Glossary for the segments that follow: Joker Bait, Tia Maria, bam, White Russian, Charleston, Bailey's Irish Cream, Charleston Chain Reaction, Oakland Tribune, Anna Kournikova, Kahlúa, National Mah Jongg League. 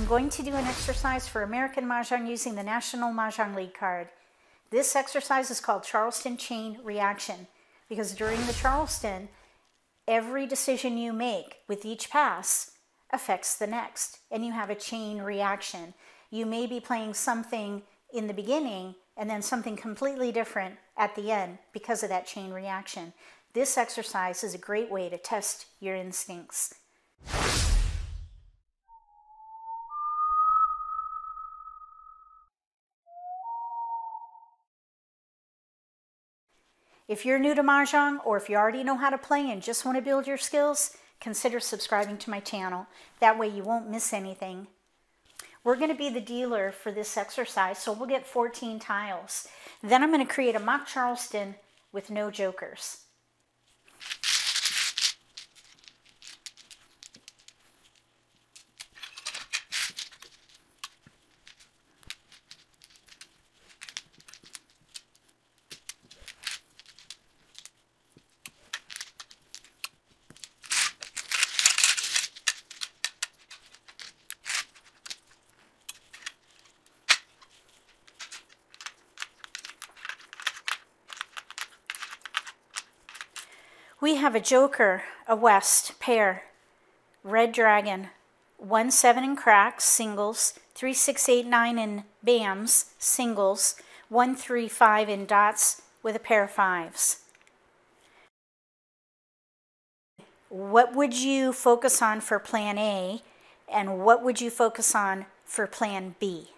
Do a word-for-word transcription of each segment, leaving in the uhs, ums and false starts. I'm going to do an exercise for American Mahjong using the National Mah Jongg League card. This exercise is called Charleston Chain Reaction because during the Charleston, every decision you make with each pass affects the next, and you have a chain reaction. You may be playing something in the beginning and then something completely different at the end because of that chain reaction. This exercise is a great way to test your instincts. If you're new to Mahjong, or if you already know how to play and just want to build your skills, consider subscribing to my channel. That way you won't miss anything. We're going to be the dealer for this exercise, so we'll get fourteen tiles. Then I'm going to create a mock Charleston with no jokers. We have a joker, a west, pair, red dragon, one seven in cracks, singles, three six eight nine in bams, singles, one three five in dots with a pair of fives. What would you focus on for plan A, and what would you focus on for plan B?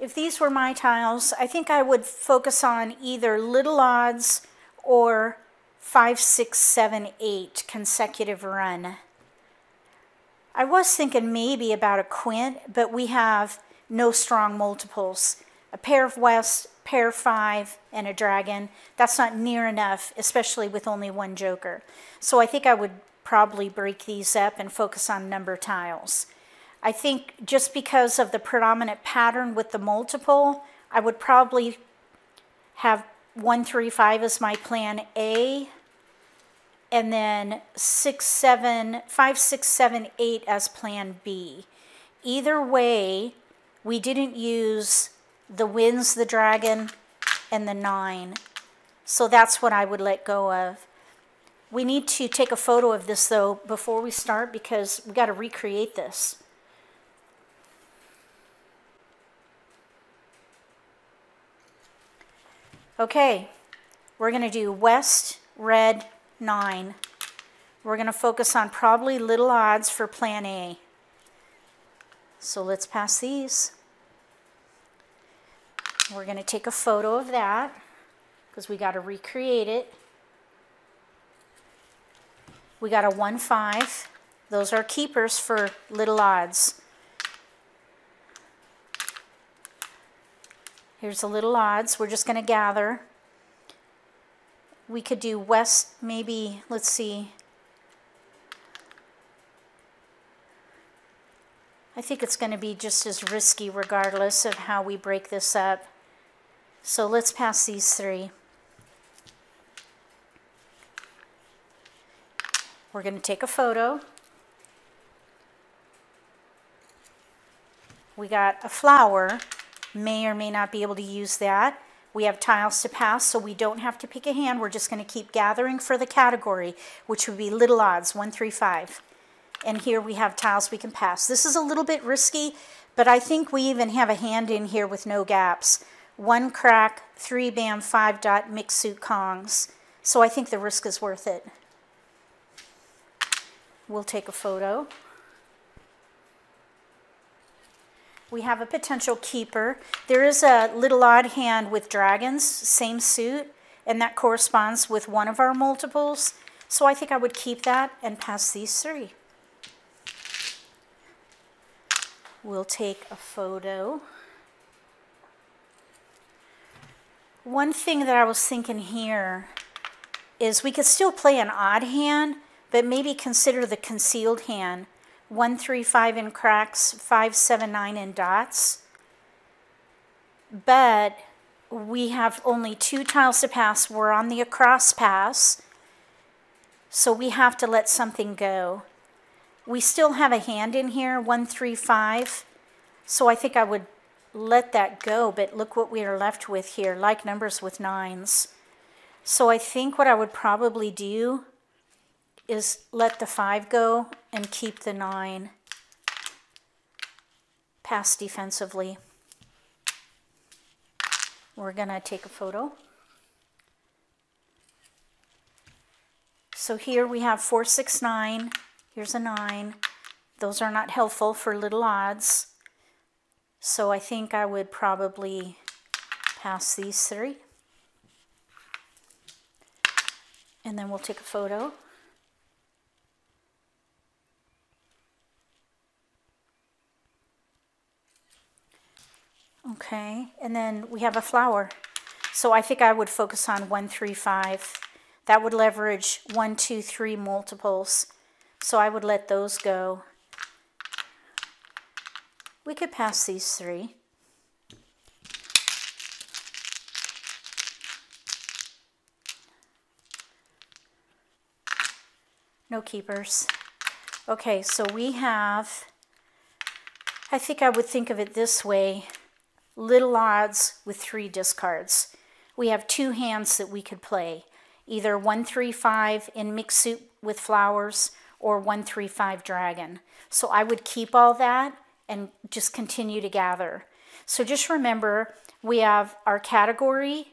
If these were my tiles, I think I would focus on either little odds or five, six, seven, eight consecutive run. I was thinking maybe about a quint, but we have no strong multiples. A pair of west, pair of five, and a dragon. That's not near enough, especially with only one joker. So I think I would probably break these up and focus on number tiles. I think just because of the predominant pattern with the multiple, I would probably have one, three, five as my plan A, and then six, seven, five, six, seven, eight as plan B. Either way, we didn't use the wins, the dragon, and the nine. So that's what I would let go of. We need to take a photo of this though before we start, because we got to recreate this. Okay, we're going to do west, red, nine. We're going to focus on probably little odds for plan A. So let's pass these. We're going to take a photo of that because we got to recreate it. We got a one, five. Those are keepers for little odds. Here's the little odds. We're just going to gather. We could do west, maybe, let's see. I think it's going to be just as risky regardless of how we break this up. So let's pass these three. We're going to take a photo. We got a flower. May or may not be able to use that. We have tiles to pass, so we don't have to pick a hand. We're just going to keep gathering for the category, which would be little odds, one, three, five. And here we have tiles we can pass. This is a little bit risky, but I think we even have a hand in here with no gaps. One crack, three bam, five dot, mixed suit kongs. So I think the risk is worth it. We'll take a photo. We have a potential keeper. There is a little odd hand with dragons, same suit, and that corresponds with one of our multiples. So I think I would keep that and pass these three. We'll take a photo. One thing that I was thinking here is we could still play an odd hand, but maybe consider the concealed hand. one three five in cracks, five seven nine in dots. But we have only two tiles to pass. We're on the across pass, so we have to let something go. We still have a hand in here, one three five, so I think I would let that go, but look what we are left with here, like numbers with nines. So I think what I would probably do is let the five go and keep the nine. Pass defensively. We're gonna take a photo. So here we have four, six, nine. Here's a nine. Those are not helpful for little odds. So I think I would probably pass these three. And then we'll take a photo. Okay, and then we have a flower. So I think I would focus on one, three, five. That would leverage one, two, three multiples. So I would let those go. We could pass these three. No keepers. Okay, so we have, I think I would think of it this way, little odds with three discards. We have two hands that we could play, either one three five in mixed soup with flowers or one three five dragon. So I would keep all that and just continue to gather. So just remember, we have our category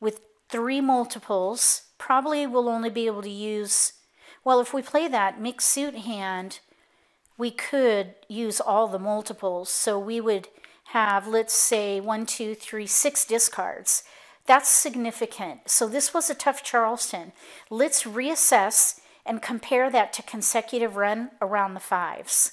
with three multiples. Probably we'll only be able to use, well, if we play that mixed suit hand, we could use all the multiples. So we would have, let's say, one, two, three, six discards. That's significant. So this was a tough Charleston. Let's reassess and compare that to consecutive run around the fives.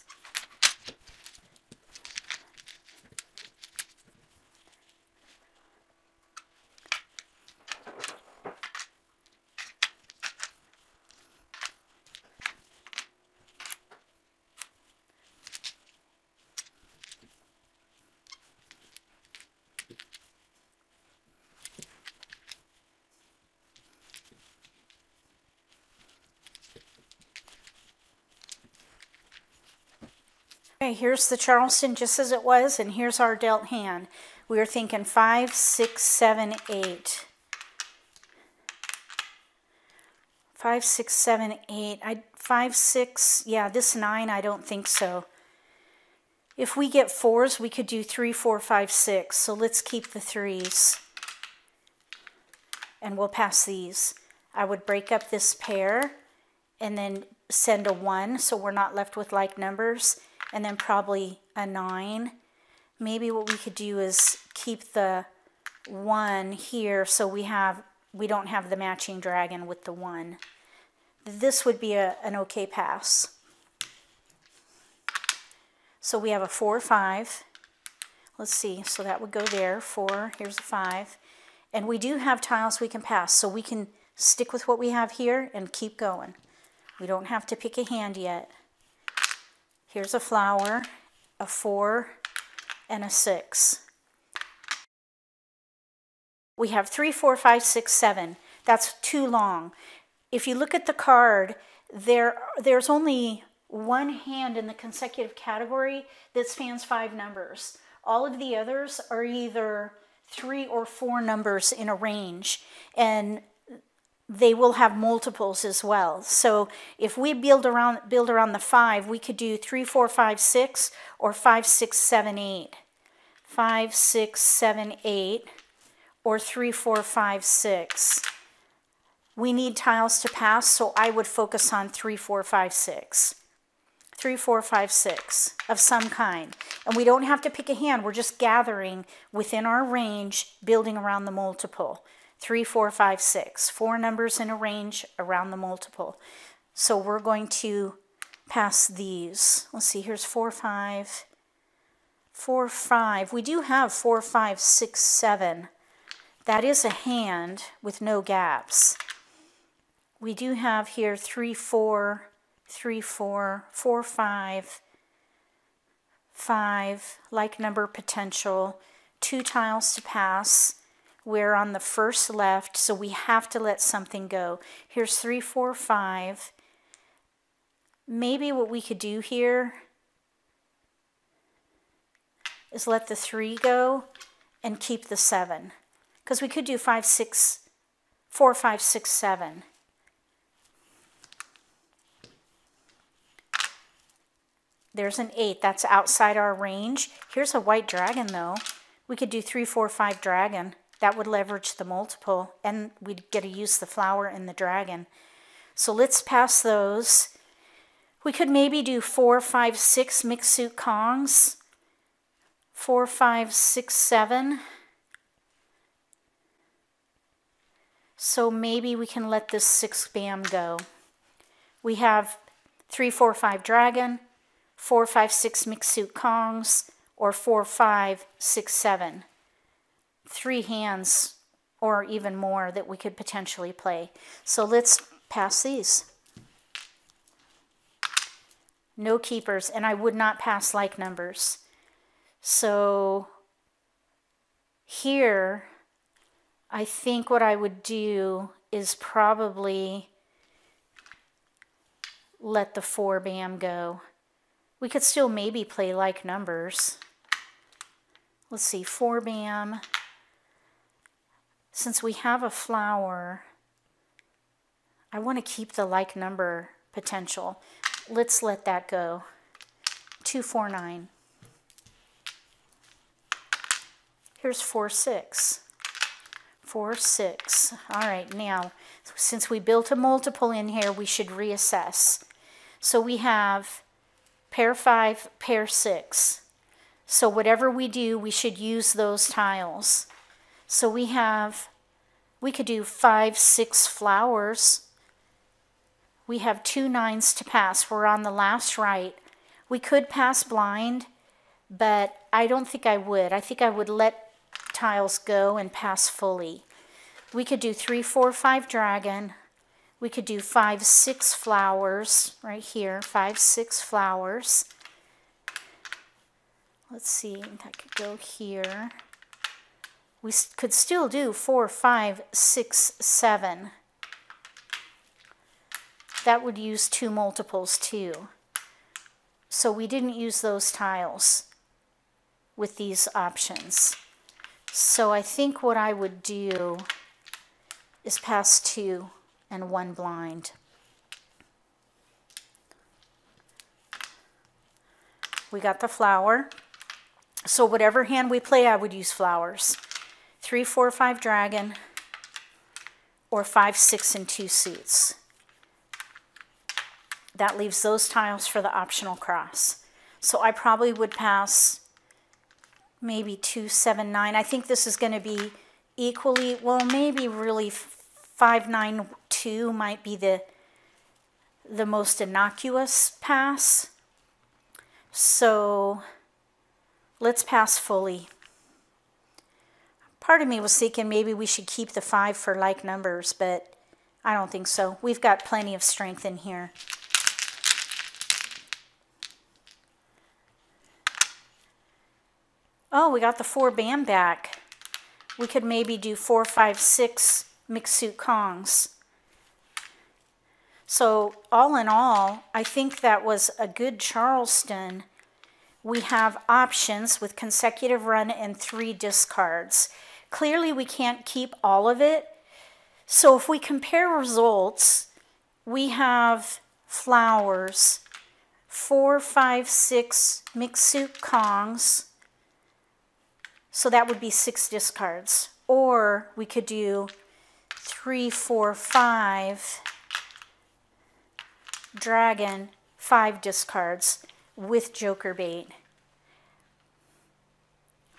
Okay, here's the Charleston just as it was, and here's our dealt hand. We were thinking five, six, seven, eight. Five, six, seven, eight. I five, six, yeah, this nine, I don't think so. If we get fours, we could do three, four, five, six. So let's keep the threes. And we'll pass these. I would break up this pair and then send a one so we're not left with like numbers. And then probably a nine. Maybe what we could do is keep the one here so we have we don't have the matching dragon with the one. This would be a, an okay pass. So we have a four, five. Let's see, so that would go there, four, here's a five. And we do have tiles we can pass, so we can stick with what we have here and keep going. We don't have to pick a hand yet. Here's a flower, a four, and a six. We have three, four, five, six, seven. That's too long. If you look at the card, there, there's only one hand in the consecutive category that spans five numbers. All of the others are either three or four numbers in a range, and they will have multiples as well. So if we build around build around the five, we could do three, four, five, six, or five, six, seven, eight. Five, six, seven, eight, or three, four, five, six. We need tiles to pass, so I would focus on three, four, five, six. Three, four, five, six of some kind. And we don't have to pick a hand, we're just gathering within our range, building around the multiple. Three, four, five, six. Four numbers in a range around the multiple. So we're going to pass these. Let's see, here's four, five, four, five. We do have four, five, six, seven. That is a hand with no gaps. We do have here three, four, three, four, four, five, five, like number potential, two tiles to pass. We're on the first left, so we have to let something go. Here's three, four, five. Maybe what we could do here is let the three go and keep the seven. Because we could do five, six, four, five, six, seven. There's an eight, that's outside our range. Here's a white dragon though. We could do three, four, five dragon. That would leverage the multiple and we'd get to use the flower and the dragon. So let's pass those. We could maybe do four, five, six mixed suit kongs. Four, five, six, seven. So maybe we can let this six bam go. We have three, four, five dragon, four, five, six mixed suit kongs, or four, five, six, seven. Three hands or even more that we could potentially play. So let's pass these. No keepers, and I would not pass like numbers. So here, I think what I would do is probably let the four bam go. We could still maybe play like numbers. Let's see, four bam. Since we have a flower, I want to keep the like number potential. Let's let that go. Two, four, nine. Here's four, six. Four, six. All right, now, since we built a multiple in here, we should reassess. So we have pair five, pair six. So whatever we do, we should use those tiles. So we have, we could do five, six flowers. We have two nines to pass. We're on the last right. We could pass blind, but I don't think I would. I think I would let tiles go and pass fully. We could do three, four, five dragon. We could do five, six flowers right here, five, six flowers. Let's see, that could go here. We could still do four, five, six, seven. That would use two multiples too. So we didn't use those tiles with these options. So I think what I would do is pass two and one blind. We got the flower. So whatever hand we play, I would use flowers. Three, four, five dragon, or five, six, and two suits. That leaves those tiles for the optional cross. So I probably would pass maybe two, seven, nine. I think this is gonna be equally, well, maybe really five, nine, two might be the the most innocuous pass. So let's pass fully. Part of me was thinking maybe we should keep the five for like numbers, but I don't think so. We've got plenty of strength in here. Oh, we got the four bam back. We could maybe do four, five, six mixed suit kongs. So all in all, I think that was a good Charleston. We have options with consecutive run and three discards. Clearly we can't keep all of it. So if we compare results, we have flowers, four, five, six mixed suit kongs. So that would be six discards. Or we could do three, four, five, dragon, five discards with joker bait.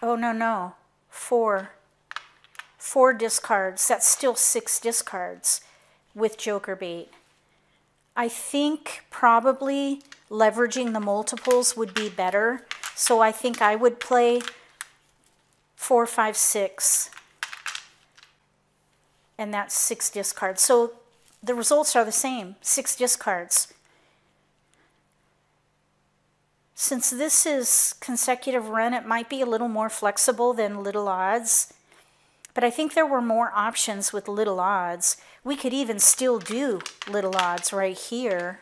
Oh no, no, four, four discards, that's still six discards with joker bait. I think probably leveraging the multiples would be better. So I think I would play four, five, six, and that's six discards. So the results are the same, six discards. Since this is consecutive run, it might be a little more flexible than little odds, but I think there were more options with little odds. We could even still do little odds right here,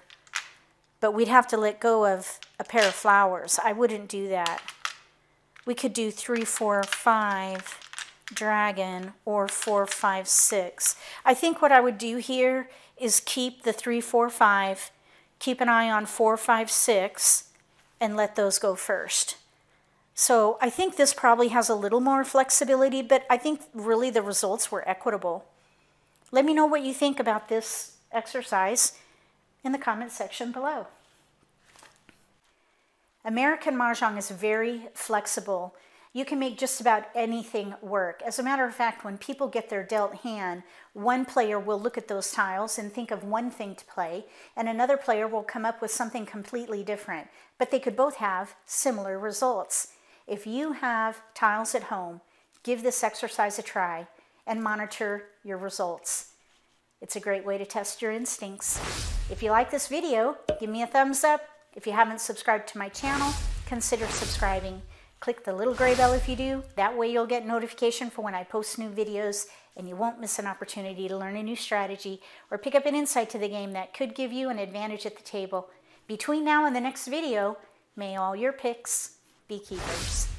but we'd have to let go of a pair of flowers. I wouldn't do that. We could do three, four, five, dragon, or four, five, six. I think what I would do here is keep the three, four, five, keep an eye on four, five, six, and let those go first. So I think this probably has a little more flexibility, but I think really the results were equitable. Let me know what you think about this exercise in the comment section below. American Mahjong is very flexible. You can make just about anything work. As a matter of fact, when people get their dealt hand, one player will look at those tiles and think of one thing to play, and another player will come up with something completely different, but they could both have similar results. If you have tiles at home, give this exercise a try and monitor your results. It's a great way to test your instincts. If you like this video, give me a thumbs up. If you haven't subscribed to my channel, consider subscribing. Click the little gray bell if you do. That way you'll get notification for when I post new videos, and you won't miss an opportunity to learn a new strategy or pick up an insight to the game that could give you an advantage at the table. Between now and the next video, may all your picks be keepers.